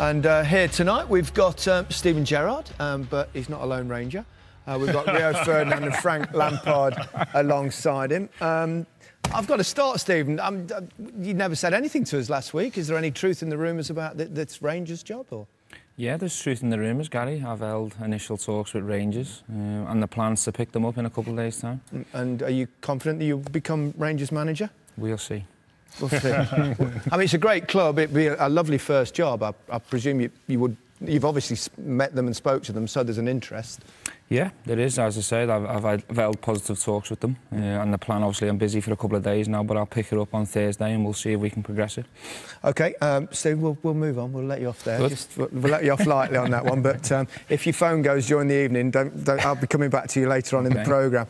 And here tonight we've got Steven Gerrard, but he's not a lone ranger. We've got Rio Ferdinand and Frank Lampard alongside him. I've got to start, Stephen. You never said anything to us last week. Is there any truth in the rumours about this Rangers job? Or? Yeah, there's truth in the rumours, Gary. I've held initial talks with Rangers and the plans to pick them up in a couple of days' time. And are you confident that you'll become Rangers manager? We'll see. We'll see. I mean, it's a great club. It'd be a lovely first job. I presume you've obviously met them and spoke to them, so there's an interest. Yeah, there is. As I said, I've held positive talks with them. And the plan, obviously, I'm busy for a couple of days now, but I'll pick it up on Thursday and we'll see if we can progress it. OK, so we'll move on. We'll let you off there. We'll let you off lightly on that one. But if your phone goes during the evening, I'll be coming back to you later on in the programme.